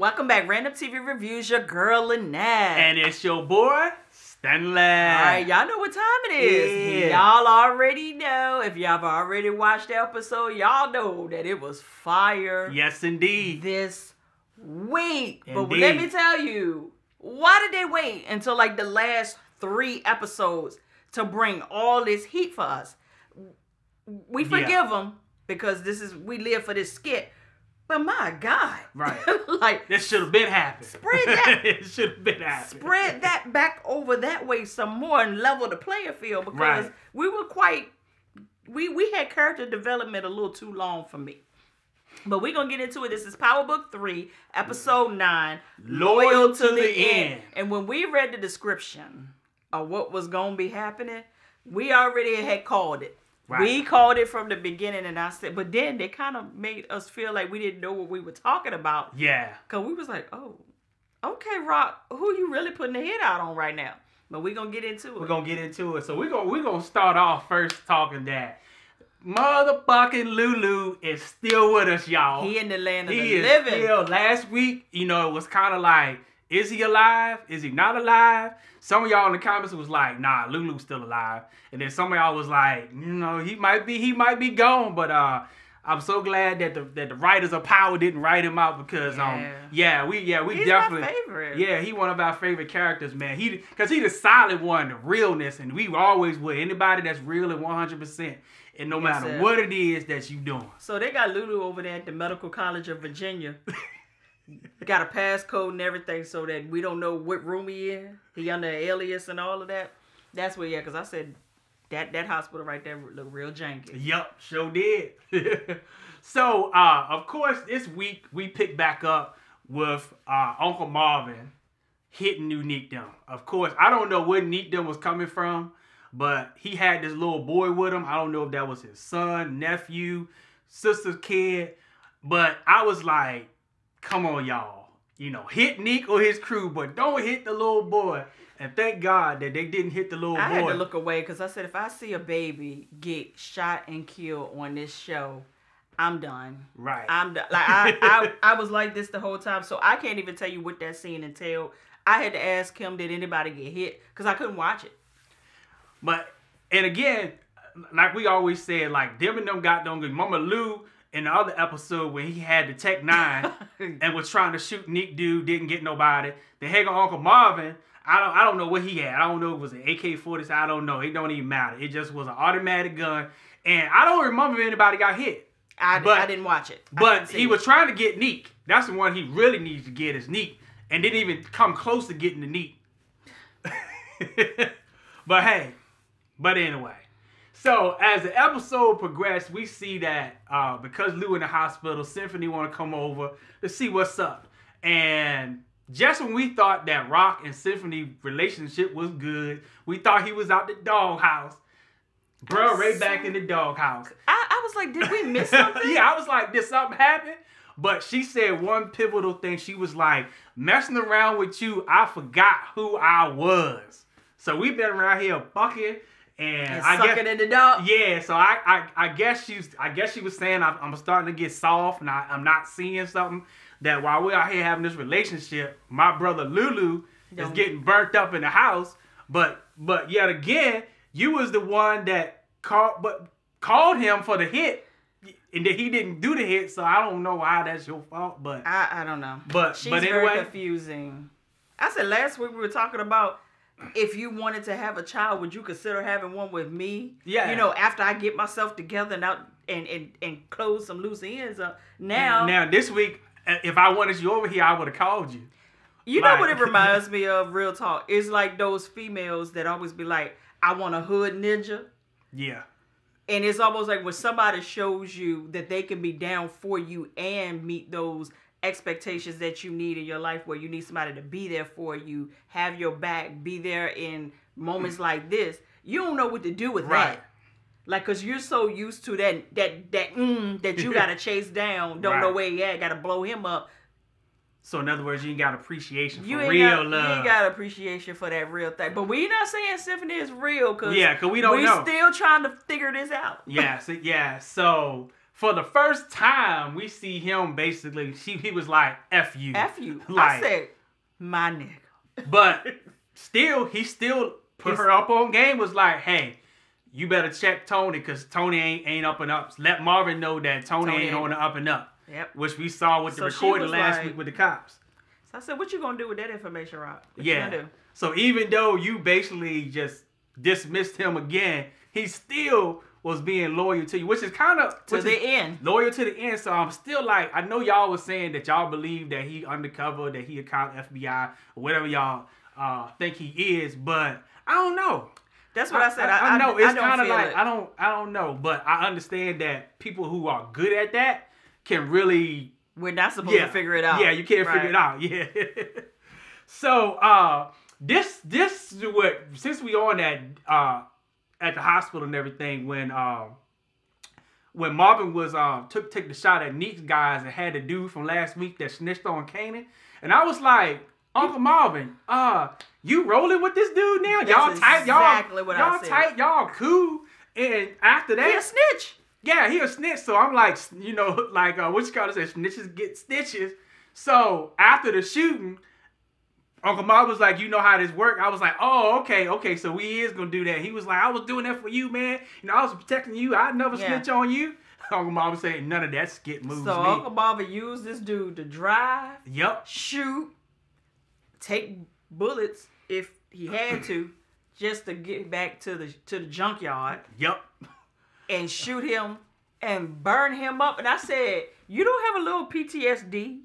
Welcome back, Random TV Reviews, your girl, Lynette. And it's your boy, Stanley. Alright, y'all know what time it is. Yeah. Y'all already know. If y'all have already watched the episode, y'all know that it was fire. Yes, indeed. This week. Indeed. But let me tell you, why did they wait until like the last 3 episodes to bring all this heat for us? We forgive them because this is, we live for this skit. But my God. Right. Like, this should have been happening. Spread that. It should have been happening. Spread that back over that way some more and level the player field, because we were quite, we had character development a little too long for me. But we're going to get into it. This is Power Book 3, Episode 9, Loyal to the End. And when we read the description of what was going to be happening, we already had called it. Right. We called it from the beginning, and I said, but then they kind of made us feel like we didn't know what we were talking about. Yeah. Because we was like, oh, okay, Rock, who you really putting the head out on right now? But we're going to get into it. We're going to get into it. So we're gonna start off first talking that motherfucking Lulu is still with us, y'all. He in the land of the living. Still, last week, you know, it was kind of like, is he alive? Is he not alive? Some of y'all in the comments was like, nah, Lulu's still alive. And then some of y'all was like, you know, he might be gone. But I'm so glad that the writers of Power didn't write him out, because he's definitely my favorite. Yeah, he one of our favorite characters, man. Cause he the solid one, the realness, and we always would. Anybody that's real at 100%. And no matter what it is that you doing. So they got Lulu over there at the Medical College of Virginia. Got a passcode and everything so that we don't know what room he in. He under an alias and all of that. That's where, because I said that hospital right there look real janky. Yup, sure did. So, of course, this week we pick back up with Uncle Marvin hitting Unique down. Of course, I don't know where Neek was coming from, but he had this little boy with him. I don't know if that was his son, nephew, sister's kid. But I was like, come on, y'all. You know, hit Neek or his crew, but don't hit the little boy. And thank God that they didn't hit the little boy. I had to look away, because I said, if I see a baby get shot and killed on this show, I'm done. Right. I'm done. Like, I was like this the whole time, so I can't even tell you what that scene entailed. I had to ask him, did anybody get hit? Because I couldn't watch it. But, and again, like we always said, like, them and them got them good. Mama Lou, in the other episode when he had the Tech 9 and was trying to shoot Neek dude, didn't get nobody. The heck on Uncle Marvin, I don't know what he had. I don't know if it was an AK-47. I don't know. It don't even matter. It just was an automatic gun. And I don't remember if anybody got hit. I didn't watch it. But he was trying to get Neek. That's the one he really needs to get, is Neek. And didn't even come close to getting the Neek. But hey, but anyway. So, as the episode progressed, we see that because Lou in the hospital, Symphony want to come over to see what's up. And just when we thought that Rock and Symphony relationship was good, we thought he was out the doghouse. Bro, right back in the doghouse. I was like, did we miss something? Yeah, I was like, did something happen? But she said one pivotal thing. She was like, messing around with you, I forgot who I was. So, we've been around here bucking. And I guess, in the dog. Yeah, so I guess she was saying I'm starting to get soft, and I'm not seeing something. That while we're out here having this relationship, my brother Lulu is getting burnt up in the house. But yet again, you was the one that called him for the hit, and that he didn't do the hit. So I don't know why that's your fault. But I don't know. But she's but anyway, very confusing. I said last week we were talking about, if you wanted to have a child, would you consider having one with me? Yeah. You know, after I get myself together and out and close some loose ends up. Now this week, if I wanted you over here, I would have called you. You know what it reminds me of? Real talk. It's like those females that always be like, I want a hood ninja. Yeah. And it's almost like when somebody shows you that they can be down for you and meet those expectations that you need in your life, where you need somebody to be there for you, have your back, be there in moments like this, you don't know what to do with that. Like, because you're so used to that you got to chase down, don't know where he at, got to blow him up. So in other words, you ain't got appreciation for real love. You ain't got appreciation for that real thing. But we're not saying Symphony is real, because we don't know. We're still trying to figure this out. So for the first time, we see him basically, he was like, F you. F you. Like, I said, my nigga. But still, he still put her up on game, was like, hey, you better check Tony, because Tony ain't up and up. Let Marvin know that Tony ain't on the up and up. Yep. Which we saw with the recording last week with the cops. So I said, what you going to do with that information, Rock? What you gonna do? So even though you basically just dismissed him again, he still was being loyal to you, which is kind of... To the end. Loyal to the end. So I'm still like, I know y'all was saying that y'all believe that he undercover, that he a cop, FBI, or whatever y'all think he is, but I don't know. That's what I said. I know. It's kind of like, I don't know, but I understand that people who are good at that can really... We're not supposed to figure it out. Yeah, you can't figure it out. Yeah. So, this is what, since we on that, at the hospital and everything, when Marvin was, took the shot at Neek's guys and had the dude from last week that snitched on Kanan. And I was like, Uncle Marvin, you rolling with this dude now? Y'all tight, y'all cool. And after that. He a snitch. Yeah, he a snitch. So I'm like, you know, like, what you call this? Snitches get stitches. So after the shooting, Uncle Marv was like, you know how this work? I was like, oh, okay, so we is going to do that. He was like, I was doing that for you, man. You know, I was protecting you. I'd never snitch on you. Uncle Marv was saying, none of that skit moves me. So Uncle Marv used this dude to drive, shoot, take bullets if he had to, just to get back to the junkyard. Yep. And shoot him and burn him up. And I said, you don't have a little PTSD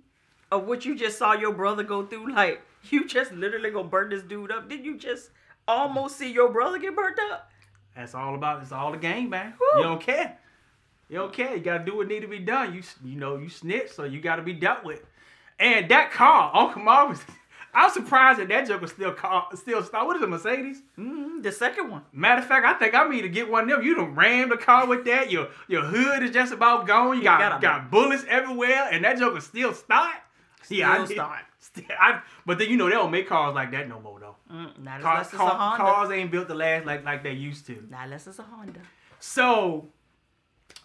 of what you just saw your brother go through? Like, you just literally gonna burn this dude up. Didn't you just almost see your brother get burnt up? That's all about, it's all the game, man. Woo. You don't care. You don't care. You gotta do what need to be done. You know, you snitch, so you gotta be dealt with. And that car, Uncle Marv was, I was surprised that that joke was still stopped. What is it, Mercedes? Mm-hmm, the second one. Matter of fact, I think I need to get one of them. You done rammed the car with that. Your hood is just about gone. You got bullets everywhere, and that joke is still stopped. Yeah, but then, you know, they don't make cars like that no more, though. Not unless it's a Honda. Cars ain't built to last like they used to. Not unless it's a Honda. So,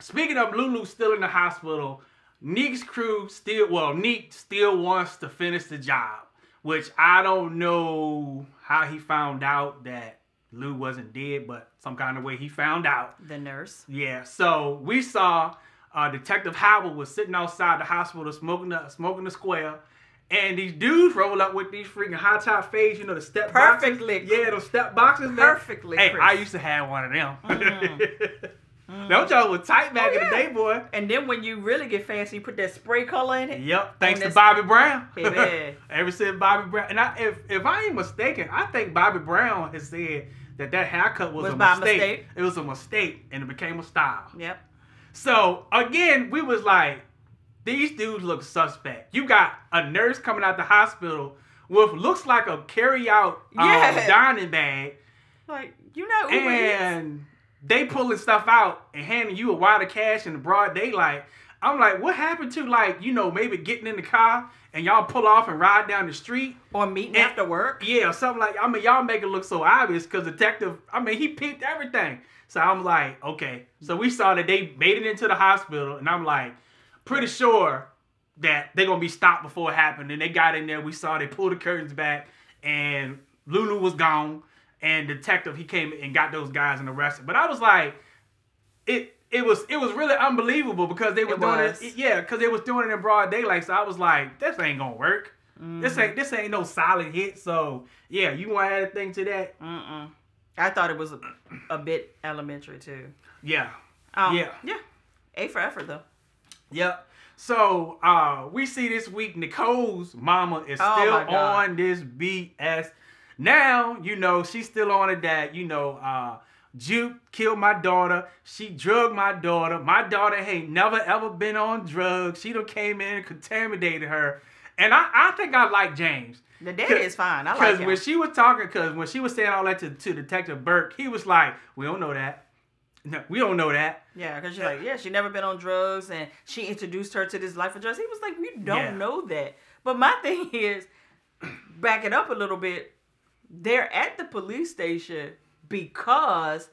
speaking of Lulu still in the hospital, Neek's crew still, well, Neek still wants to finish the job, which I don't know how he found out that Lou wasn't dead, but some kind of way he found out. The nurse. Yeah, so we saw... Detective Howell was sitting outside the hospital smoking the square, and these dudes roll up with these freaking high top fades, you know, the step boxes. Perfectly. Yeah, those step boxes. Perfectly. Hey, I used to have one of them. Those y'all were tight back in the day, boy. And then when you really get fancy, you put that spray color in it. Yep. Thanks to Bobby Brown. Ever since Bobby Brown, and if I ain't mistaken, I think Bobby Brown has said that haircut was a mistake. It was a mistake, and it became a style. Yep. So, again, we was like, these dudes look suspect. You got a nurse coming out the hospital with looks like a carry-out dining bag. Like, you know, and they pulling stuff out and handing you a wad of cash in the broad daylight. I'm like, what happened to, like, you know, maybe getting in the car and y'all pull off and ride down the street? Or meeting after work? Yeah, or something like, I mean, y'all make it look so obvious because Detective, I mean, he peeped everything. So I'm like, okay. So we saw that they made it into the hospital, and I'm like, pretty sure that they're going to be stopped before it happened. And they got in there. We saw they pulled the curtains back, and Lulu was gone, and Detective, he came and got those guys and arrested. But I was like, it was really unbelievable because they were doing it in broad daylight. So I was like, this ain't gonna work. Mm-hmm. This ain't no solid hit. So yeah, you want to add a thing to that? I thought it was a bit elementary too. Yeah. Yeah. A for effort though. Yep. So we see this week Nicole's mama is still on this BS. Now you know she's still on it that you know. Juke killed my daughter. She drugged my daughter. My daughter ain't never ever been on drugs. She done came in and contaminated her. And I think I like James. The daddy is fine. I like him. Because when she was talking, because when she was saying all that to Detective Burke, he was like, we don't know that. No, we don't know that. Yeah, because she's like, yeah, she never been on drugs. And she introduced her to this life of drugs. He was like, we don't know that. But my thing is, back it up a little bit, they're at the police station because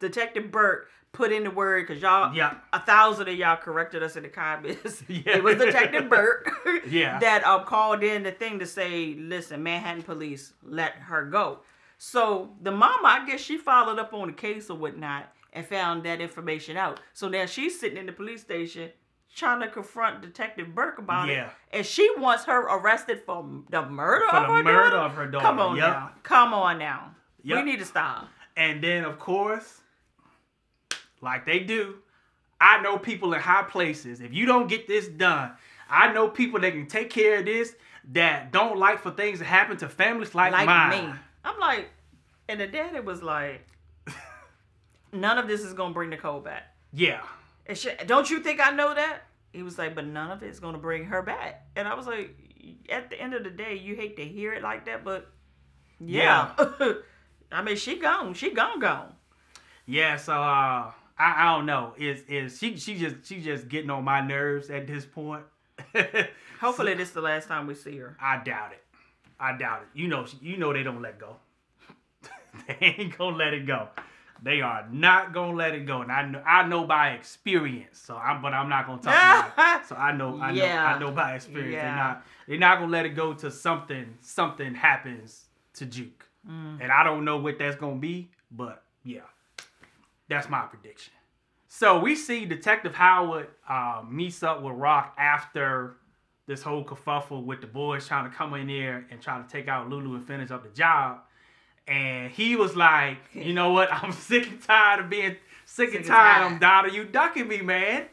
Detective Burke put in the word, because y'all, 1,000 of y'all corrected us in the comments. Yeah. It was Detective Burke that called in the thing to say, listen, Manhattan police, let her go. So the mama, I guess she followed up on the case or whatnot and found that information out. So now she's sitting in the police station trying to confront Detective Burke about it. And she wants her arrested for the murder, of her daughter. Come on now. Come on now. We need to stop. And then, of course, like they do, I know people in high places. If you don't get this done, I know people that can take care of this that don't like for things to happen to families like mine. Me. I'm like, and the daddy was like, none of this is going to bring Nicole back. Yeah. And she, don't you think I know that? He was like, but none of it is going to bring her back. And I was like, at the end of the day, you hate to hear it like that, but yeah. I mean, she gone. She gone. Yeah, so I don't know. She just getting on my nerves at this point. Hopefully so, this is the last time we see her. I doubt it. I doubt it. You know they don't let go. They ain't gonna let it go. They are not gonna let it go. And I know by experience. So I'm not gonna talk about it. So I know by experience. Yeah. They're not gonna let it go till something happens to Juke. And I don't know what that's going to be, but yeah, that's my prediction. So we see Detective Howell meets up with Rock after this whole kerfuffle with the boys trying to come in there and try to take out Lulu and finish up the job. And he was like, you know what? I'm sick and tired of being sick and tired. I'm tired of you ducking me, man.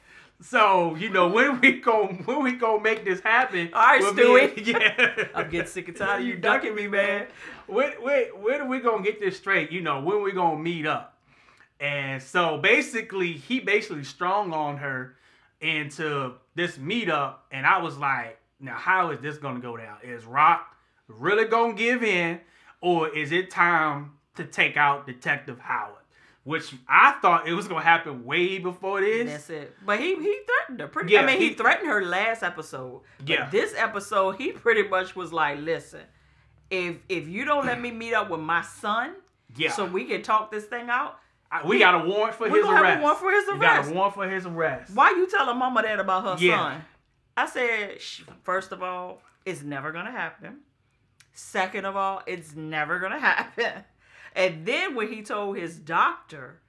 So, you know, when we gonna make this happen? All right, Stewie. Yeah. I'm getting sick and tired of you ducking me, man. When are we gonna get this straight? You know, when we gonna meet up? And so basically, he basically strong on her into this meetup. And I was like, now how is this gonna go down? Is Rock really gonna give in? Or is it time to take out Detective Howell? Which I thought it was gonna happen way before this. That's it. But he threatened her. I mean, he threatened her last episode. But this episode, he pretty much was like, "Listen, if you don't let me meet up with my son, so we can talk this thing out, we got a warrant for his arrest. Why you telling Mama that about her son?" I said, first of all, it's never gonna happen. Second of all, it's never gonna happen. And then when he told his doctor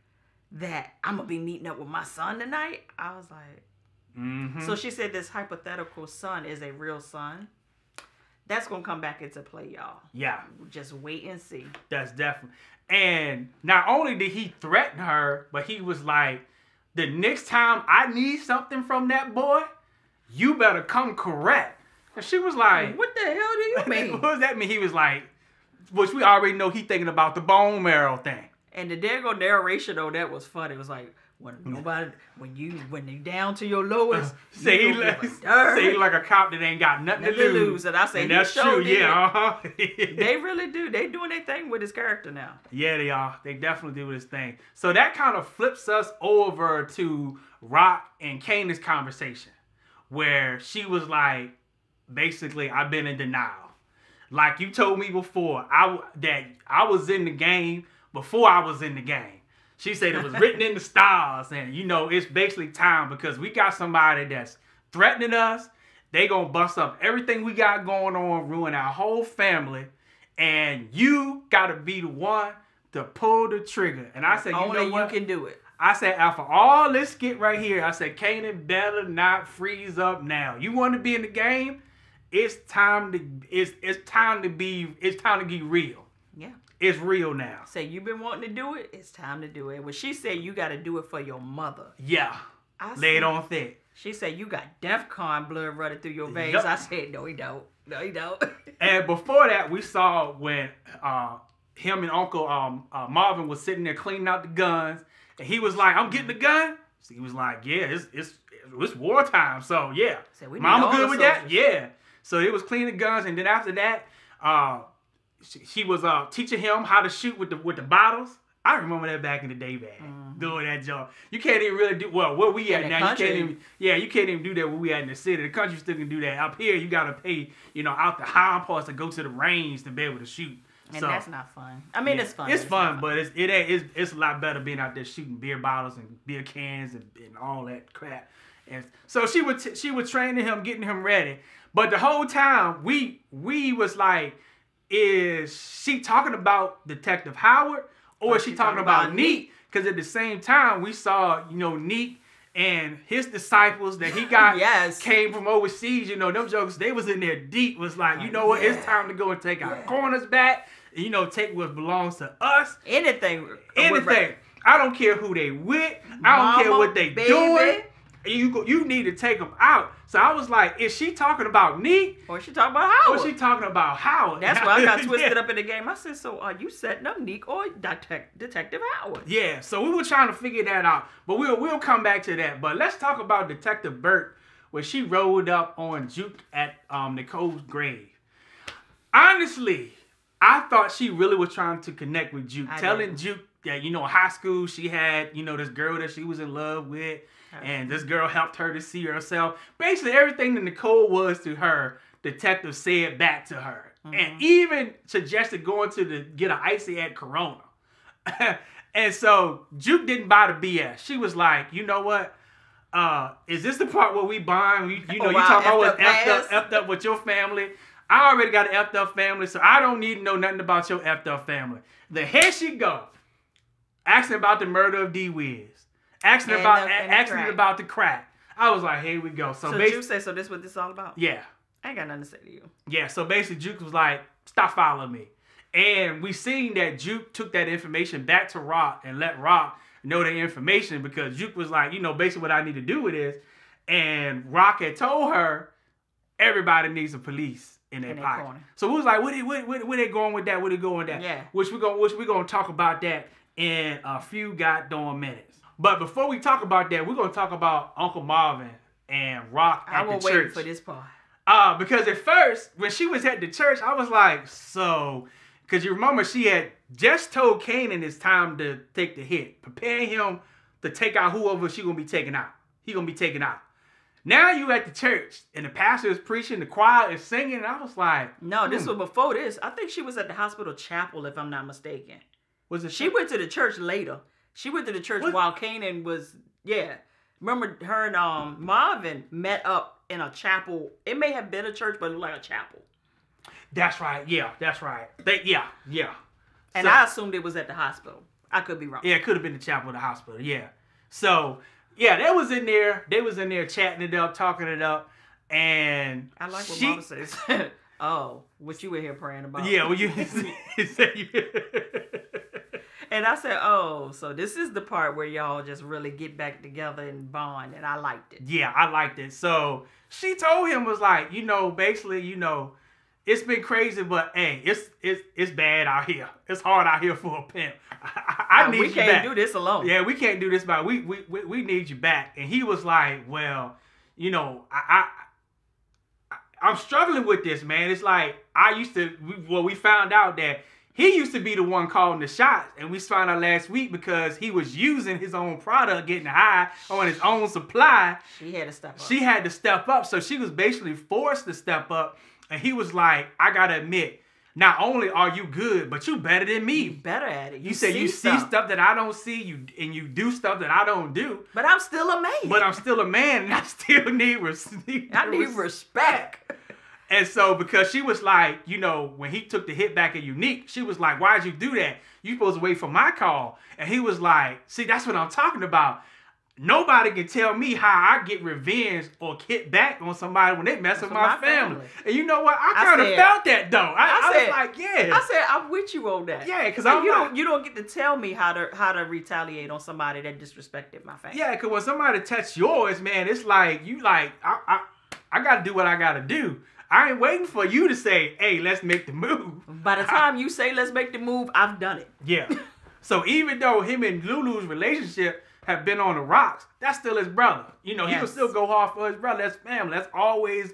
that I'm going to be meeting up with my son tonight, I was like, so she said this hypothetical son is a real son. That's going to come back into play, y'all. Yeah. Just wait and see. That's definitely. And not only did he threaten her, but he was like, the next time I need something from that boy, you better come correct. And she was like, what the hell do you mean? What does that mean? He was like, which we already know he thinking about the bone marrow thing. And the Dago narration though, that was funny. It was like when you down to your lowest, say like a cop that ain't got nothing to lose. And I say, and that's true. Yeah, they really do. They doing their thing with his character now. Yeah, they are. They definitely do this thing. So that kind of flips us over to Rock and Kanan's conversation, where she was like, basically, I've been in denial. Like you told me before, that I was in the game before I was in the game. She said it was written in the stars, and you know it's basically time because we got somebody that's threatening us. They gonna bust up everything we got going on, ruin our whole family, and you gotta be the one to pull the trigger. And I said, you know what? You can do it. I said, after all this skit right here, I said, Kanan better not freeze up now. You want to be in the game? It's time to get real. Yeah. It's real now. Say you've been wanting to do it, it's time to do it. When she said you gotta do it for your mother. Yeah. Lay it on thick. She said you got DEFCON blood running through your veins. Yep. I said, no, he don't. No, he don't. And before that, we saw when him and Uncle Marvin was sitting there cleaning out the guns, and he was like, I'm getting the gun. So he was like, yeah, it's wartime, so yeah. So Mama good with that? Yeah. So it was cleaning guns, and then after that, she was teaching him how to shoot with the bottles. I remember that back in the day, man, doing that job. You can't even really do where we at now. Country. You can't even do that where we at in the city. The country still can do that. Up here, you gotta pay out the high parts to go to the range to be able to shoot. And so, that's not fun. I mean, yeah, it's fun. It's fun, but it's a lot better being out there shooting beer bottles and beer cans and all that crap. And so she was training him, getting him ready. But the whole time we was like, is she talking about Detective Howard or is she talking about Neek? Because at the same time we saw, you know, Neek and his disciples that he got came from overseas. You know, them jokers, they was in there deep, was like, you know what, it's time to go and take our corners back. You know, take what belongs to us. Anything. I don't care who they with. I don't care what they doing. You need to take them out. So I was like, is she talking about Neek? Or is she talking about Howard? Or is she talking about Howard? That's why I got twisted up in the game. I said, so are you setting up Neek or Detective Howard? Yeah, so we were trying to figure that out. But we'll come back to that. But let's talk about Detective Burke, where she rolled up on Juke at Nicole's grave. Honestly, I thought she really was trying to connect with Juke. Telling Juke that, you know, high school, she had, you know, this girl that she was in love with. And this girl helped her to see herself. Basically, everything that Nicole was to her, Detective said back to her. Mm-hmm. And even suggested going to get an icy at Corona. And so, Juke didn't buy the BS. She was like, you know what? Is this the part where we bond? You talking about what's effed up with your family. I already got an effed up family, so I don't need to know nothing about your effed up family. Then here she go. Asking about the murder of D-Wiz. Asking about the crack. I was like, here we go. So Juke said, so this is what this is all about? Yeah. I ain't got nothing to say to you. Yeah, so basically Juke was like, stop following me. And we seen that Juke took that information back to Rock and let Rock know the information because Juke was like, you know, basically what I need to do with this. And Rock had told her, everybody needs a police in their pocket. Corner. So we was like, where they going with that? Where they going with that? Yeah. Which we're going to talk about that in a few goddamn minutes. But before we talk about that, we're going to talk about Uncle Marvin and Rock at the church. I will wait for this part. Because at first, when she was at the church, I was like, so... Because you remember, she had just told Kanan it's time to take the hit. Preparing him to take out whoever she going to be taking out. He going to be taken out. Now you at the church, and the pastor is preaching, the choir is singing, and I was like... No, this was before this. I think she was at the hospital chapel, if I'm not mistaken. Was it? She went to the church later. She went to the church while Kanan was, Remember her and Marvin met up in a chapel. It may have been a church, but it looked like a chapel. That's right. Yeah, that's right. Yeah. And so, I assumed it was at the hospital. I could be wrong. Yeah, it could have been the chapel or the hospital. Yeah. So, yeah, they was in there. They was in there chatting it up, talking it up. And I like what Mama says. Oh, what you were here praying about. Yeah, well, you said And I said, oh, so this is the part where y'all just really get back together and bond. And I liked it. Yeah, I liked it. So she told him was like, you know, basically, you know, it's been crazy, but hey, it's bad out here. It's hard out here for a pimp. I need you back. We can't do this alone. Yeah, we can't do this by we need you back. And he was like, well, you know, I'm struggling with this, man. It's like we found out that he used to be the one calling the shots, and we found out last week because he was using his own product, getting high on his own supply. She had to step up. She had to step up, so she was basically forced to step up, and he was like, I gotta admit, not only are you good, but you better than me. You better at it. You said you see stuff that I don't see, and you do stuff that I don't do. But I'm still a man. But I'm still a man, and I still need respect. And so, because she was like, you know, when he took the hit back at Unique, she was like, why'd you do that? You supposed to wait for my call. And he was like, see, that's what I'm talking about. Nobody can tell me how I get revenge or get back on somebody when they mess with my family. And you know what? I kind of felt that, though. I was like, yeah. I said, I'm with you on that. Yeah, because you don't get to tell me how to retaliate on somebody that disrespected my family. Yeah, because when somebody touched yours, man, it's like, I got to do what I got to do. I ain't waiting for you to say, hey, let's make the move. By the time you say let's make the move, I've done it. Yeah. So even though him and Lulu's relationship have been on the rocks, that's still his brother. You know, he will still go hard for his brother. That's family. That's always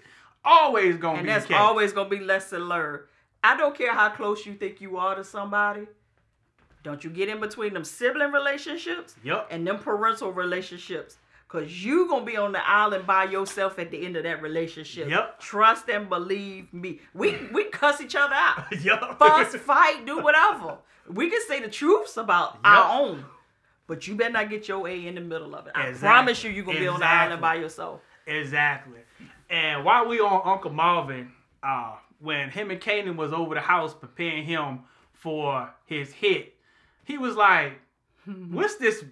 going to be the case. And that's always going to be lesson learned. I don't care how close you think you are to somebody. Don't you get in between them sibling relationships and them parental relationships. Because you're going to be on the island by yourself at the end of that relationship. Yep. Trust and believe me. We cuss each other out. Yep. Fuss, fight, do whatever. We can say the truths about our own. But you better not get your A in the middle of it. I promise you, you're going to be on the island by yourself. Exactly. And while we on Uncle Marvin, when him and Kanan was over the house preparing him for his hit, he was like, what's this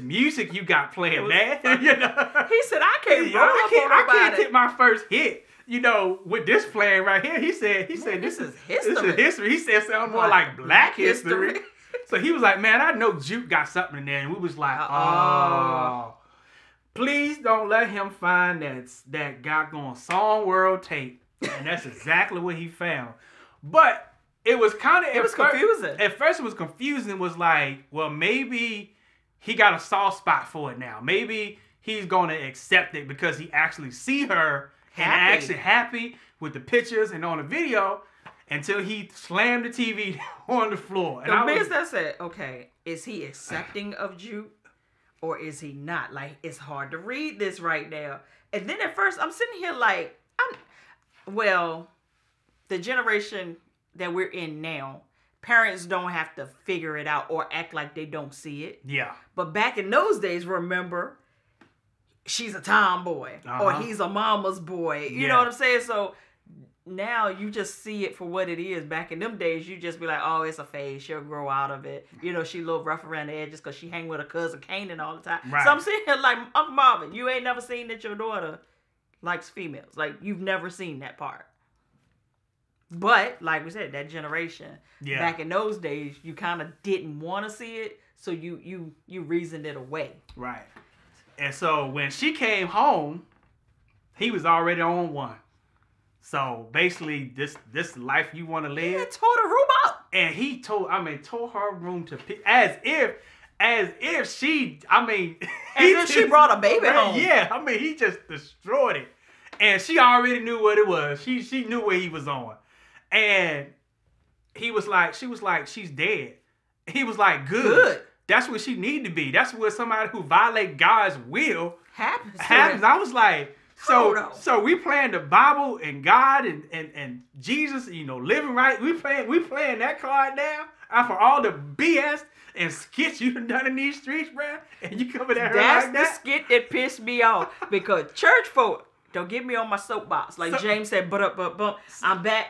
music you got playing, man? You know? He said, I can't roll up on nobody. I can't hit my first hit, you know, with this playing right here. He said, this is history. He said something more like black history. So he was like, man, I know Juke got something in there. And we was like, oh. Please don't let him find that goddamn Song World tape. And that's exactly what he found. But it was kind of... It was confusing. At first it was confusing. It was like, well, maybe he got a soft spot for it now. Maybe he's going to accept it because he actually see her and actually happy with the pictures and on the video, until he slammed the TV on the floor. And I said, okay, is he accepting of Juke or is he not? Like, it's hard to read this right now. And then at first, I'm sitting here like, well, the generation that we're in now, parents don't have to figure it out or act like they don't see it. Yeah. But back in those days, remember, she's a tomboy or he's a mama's boy. You know what I'm saying? So now you just see it for what it is. Back in them days, you just be like, oh, it's a phase. She'll grow out of it. You know, she a little rough around the edges because she hang with her cousin Kanan all the time. Right. So I'm sitting here like, Uncle Marvin, you ain't never seen that your daughter likes females. Like, you've never seen that part. But, like we said, that generation, back in those days, you kind of didn't want to see it, so you reasoned it away. Right. And so when she came home, he was already on one. So basically, this life you want to live. He tore the room up. And he tore her room to pieces. As if she, she brought a baby home. Yeah, I mean, he just destroyed it. And she already knew what it was. She knew where he was on. And he was like, she was like, she's dead. He was like, good. That's where she need to be. That's where somebody who violates God's will happens. I was like, so we playing the Bible and God and Jesus, you know, living right. We playing that card now after all the BS and skits you done done in these streets, bruh. And you coming at her like that. That's the skit that pissed me off because church folk don't get me on my soapbox. Like James said, but I'm back.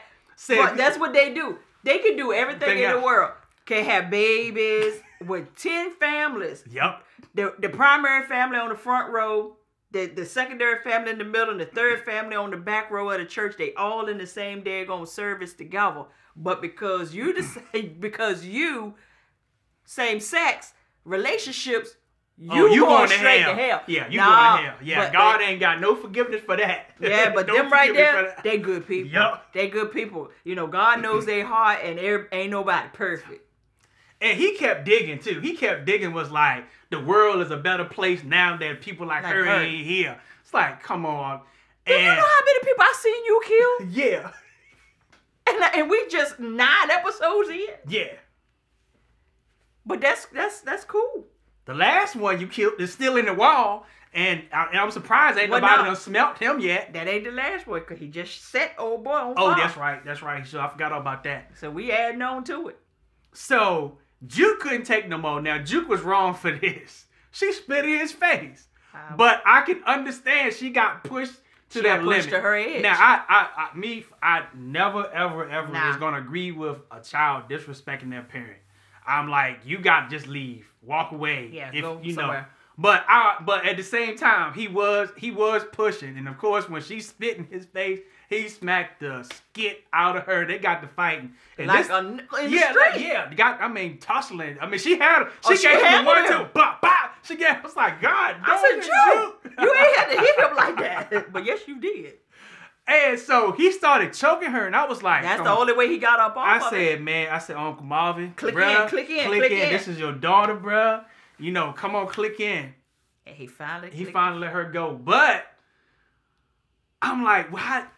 But that's what they do. They can do everything in the world. Can have babies with 10 families. Yep. The primary family on the front row, the secondary family in the middle, and the third family on the back row of the church. They all in the same daggone service together. But because you decide, because you same sex relationships. You going straight to hell. Yeah, you going to hell. Yeah, God ain't got no forgiveness for that. Yeah, but them right there, they good people. Yep. They good people. You know, God knows their heart, and there ain't nobody perfect. And he kept digging, too. He kept digging, was like, the world is a better place now that people like her ain't here. It's like, come on. And you know how many people I seen you kill? Yeah. And we just 9 episodes in? Yeah. But that's cool. The last one you killed is still in the wall, and I'm surprised ain't nobody done smelt him yet. That ain't the last one, because he just set old boy on fire. Oh, that's right. So I forgot all about that. So we adding on to it. So Juke couldn't take no more. Now, Juke was wrong for this. She spit in his face. But I can understand she got pushed to that limit. She got pushed to her edge. Now, I never, ever, ever was going to agree with a child disrespecting their parent. I'm like, you got to just leave. Walk away. Yeah, go somewhere. Know. But at the same time, he was pushing. And of course, when she spit in his face, he smacked the skit out of her. They got to fighting. And like tussling. I mean, she had her. She gave him one, two, bop, bop. She gave him, I was like, God, I said, you ain't had to hit him like that. But yes, you did. And so he started choking her, and I was like, that's the only way he got up off of it. I said, man, I said, Uncle Marvin, click in. This is your daughter, bruh. You know, come on, click in. And he finally let her go. But I'm like, what?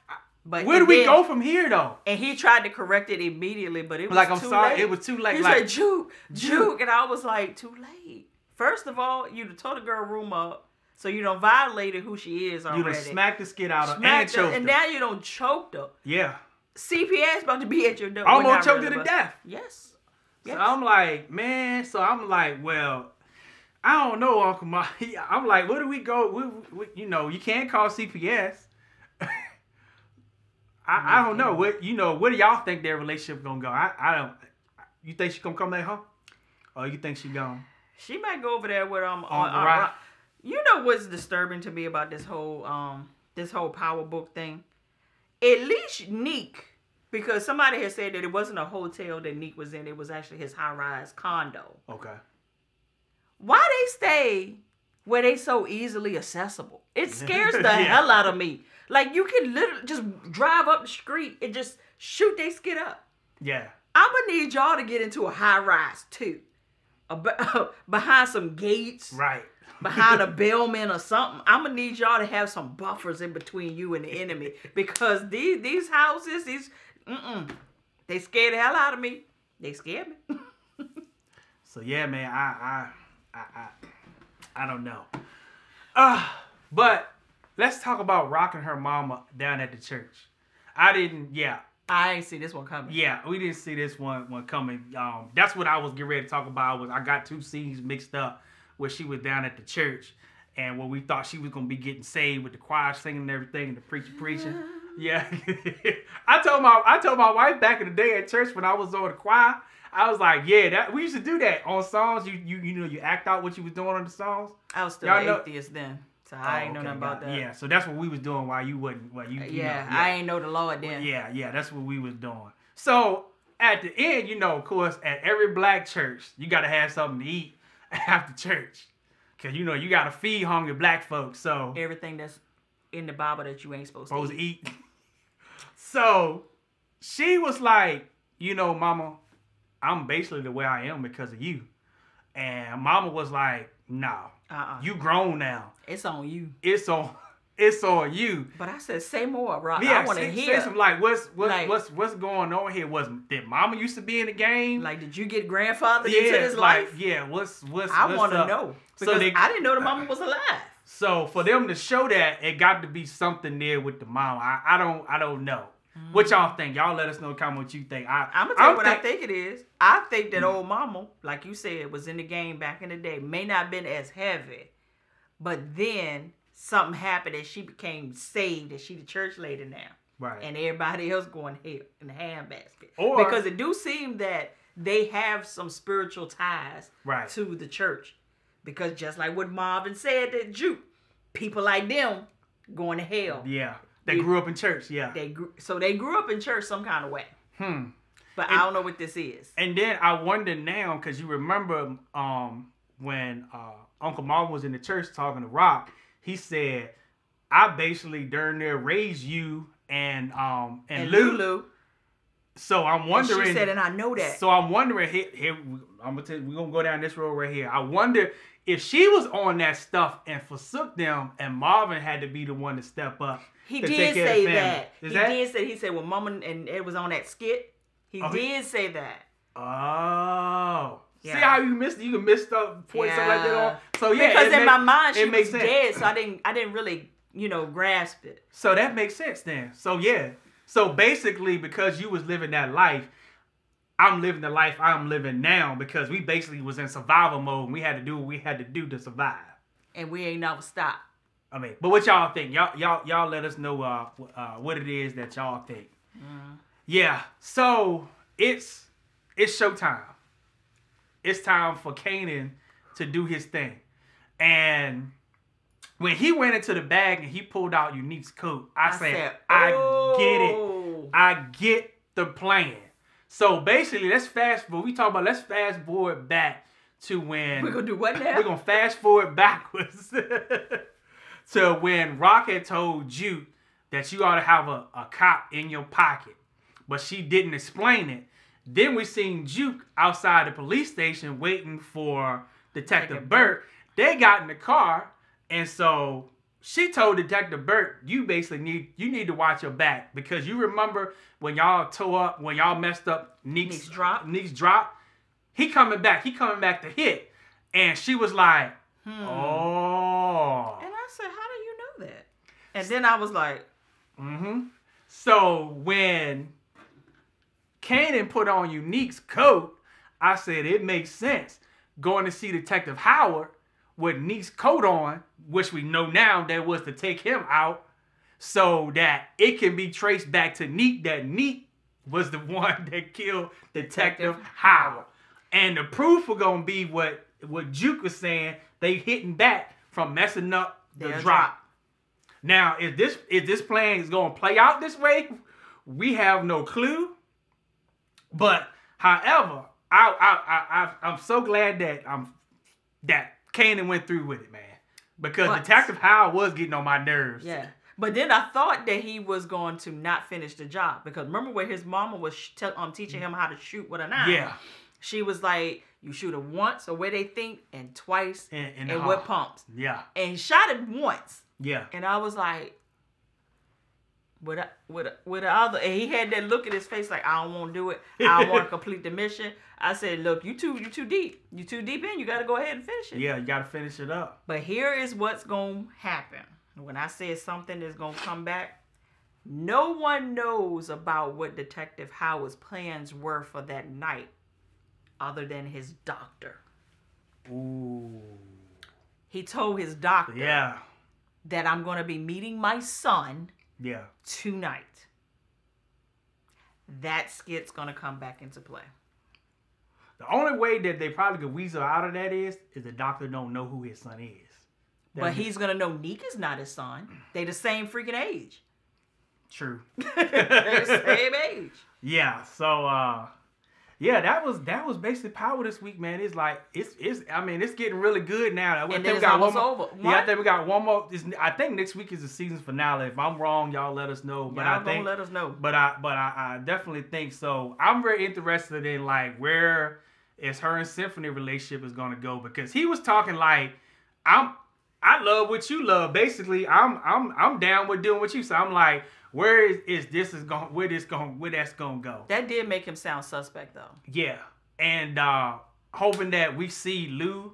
But where do we go from here, though? And he tried to correct it immediately, but it was like, I'm sorry, it was too late. He said, Juke, Juke. And I was like, too late. First of all, you tore the girl room up. So you don't violated who she is already. You done smacked the skid out of her and choked her. And now you done choked her. Yeah. CPS about to be at your door. Almost choked her to death. Yes. So I'm like, man, so I'm like, well, I don't know, Uncle Mark. I'm like, where do we go? You know, you can't call CPS. I don't know. What, you know, where do y'all think their relationship gonna go? I don't. You think she gonna come back home? Or you think she gone? She might go over there with Rock. You know what's disturbing to me about this whole power book thing? At least Neek, because somebody had said that it wasn't a hotel that Neek was in, it was actually his high-rise condo. Okay. Why they stay where they so easily accessible? It scares the hell out of me. Like, you can literally just drive up the street and just shoot they skid up. Yeah. I'm gonna need y'all to get into a high-rise, too. Behind some gates. Right. Behind a bellman or something. I'm going to need y'all to have some buffers in between you and the enemy. Because these houses, they scared the hell out of me. They scared me. So, yeah, man, I don't know. But let's talk about Rock and her mama down at the church. I ain't see this one coming. Yeah, we didn't see this one coming. That's what I was getting ready to talk about. I got two scenes mixed up where she was down at the church and where we thought she was going to be getting saved with the choir singing and everything and the preacher preaching. Yeah. I told my wife back in the day at church when I was on the choir, I was like, yeah, we used to do that on songs. You know, you act out what you was doing on the songs. I was still an atheist then. So I ain't know nothing about that. Yeah, so that's what we was doing while you wasn't. I ain't know the Lord then. Yeah, that's what we was doing. So at the end, you know, of course, at every black church, you got to have something to eat after church. Because, you know, you got to feed hungry black folks. So everything that's in the Bible that you ain't supposed to eat. So she was like, you know, mama, I'm basically the way I am because of you. And mama was like, no. You grown now. It's on you. It's on you. But I said, say more, Rock. Yeah, I want to hear. Say some, like, what's going on here? Did mama used to be in the game? Like, did you get grandfathered into this life? Yeah, I want to know. Because I didn't know the mama was alive. So for them to show that, it got to be something there with the mama. I don't know. Mm-hmm. What y'all think? Y'all let us know in the comment what you think. I'm going to tell you what I think it is. I think that old mama, like you said, was in the game back in the day. May not have been as heavy. But then something happened and she became saved and she the church lady now. Right. And everybody else going hell in the handbasket. Because it do seem that they have some spiritual ties to the church. Because just like what Marvin said, that Juke, people like them going to hell. Yeah. They grew up in church, yeah. They grew up in church some kind of way. But I don't know what this is. And then I wonder now, because you remember when Uncle Marvin was in the church talking to Rock, he said, I basically during there raised you and Lulu. So I'm wondering. And she said, and I know that. So I'm wondering, we're going to go down this road right here. I wonder if she was on that stuff and forsook them and Marvin had to be the one to step up. He did say that. He said, well, mama, and it was on that skit. He did say that. Oh. Yeah. See how you can miss stuff, point something like that on? So, yeah. Because in my mind, she was dead, so I didn't really, you know, grasp it. So that makes sense then. So, yeah. So basically, because you was living that life, I'm living the life I'm living now because we basically was in survival mode and we had to do what we had to do to survive. And we ain't never stopped. I mean, but what y'all think? Y'all let us know what it is that y'all think. Yeah. So it's showtime. It's time for Kanan to do his thing. And when he went into the bag and he pulled out Unique's coat, I said, I get it. I get the plan. So basically, let's fast forward back to when. We're going to do what now? We're going to fast forward backwards. So when Rock had told Juke that you ought to have a cop in your pocket, but she didn't explain it. Then we seen Juke outside the police station waiting for Detective Burke. They got in the car, and so she told Detective Burke, "You basically need to watch your back because you remember when y'all messed up Neek's drop. He coming back to hit." And she was like, "Oh." said, how do you know that? And then I was like, So when Kanan put on Unique's coat, I said, it makes sense. Going to see Detective Howard with Neek's coat on, which we know now that was to take him out, so that it can be traced back to Neek, that Neek was the one that killed Detective Howell. And the proof was going to be what Juke was saying, they hitting back from messing up the drop. Now, if this plan is going to play out this way, we have no clue. But, however, I'm so glad that that Kanan went through with it, man, because Detective Howell was getting on my nerves. Yeah, but then I thought that he was going to not finish the job, because remember when his mama was teaching him how to shoot with a knife. Yeah, she was like, you shoot it once, or where they think, and twice, and with pumps. Yeah, and shot it once. Yeah, and I was like, with the other, and he had that look in his face like, I don't want to do it. I don't want to complete the mission. I said, look, you too deep. You too deep in. You got to go ahead and finish it. Yeah, you got to finish it up. But here is what's going to happen. When I said something is going to come back, no one knows about what Detective Howard's plans were for that night other than his doctor. Ooh. He told his doctor that I'm going to be meeting my son tonight. That skit's going to come back into play. The only way that they probably could weasel out of that is the doctor don't know who his son is. That but he's going to know Neek is not his son. They the same freaking age. True. They're the same age. Yeah, so yeah, that was basically Power this week, man. It's like it's getting really good now. And then it's almost over. Yeah, I think we got one more. I think next week is the season finale. If I'm wrong, y'all let us know. But y'all gonna let us know. But I definitely think so. I'm very interested in like where is her and Symphony relationship is gonna go, because he was talking like I love what you love. Basically, I'm down with doing what you say. I'm like, where where that's gonna go? That did make him sound suspect though. Yeah, and hoping that we see Lou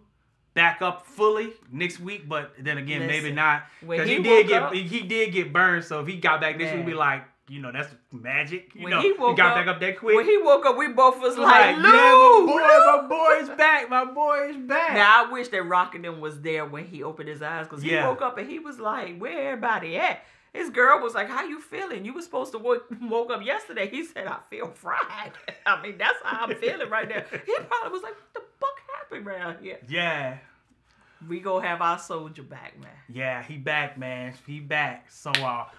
back up fully next week, but then again, maybe not, because he did get burned. So if he got back next week, be like, you know, that's magic. He got back up that quick. When he woke up, we both was like, Lou, my boy is back. My boy is back. Now I wish that Rock and them was there when he opened his eyes, because he woke up and he was like, where everybody at? His girl was like, how you feeling? You were supposed to woke up yesterday. He said, I feel fried. I mean, that's how I'm feeling right now. He probably was like, what the fuck happened around here? Yeah. We gonna have our soldier back, man. Yeah, he back, man. He back. So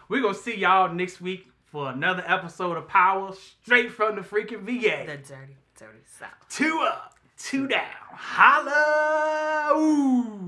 we're gonna see y'all next week for another episode of Power straight from the freaking VA. The dirty, dirty South. Two up, two down. Holla! Ooh.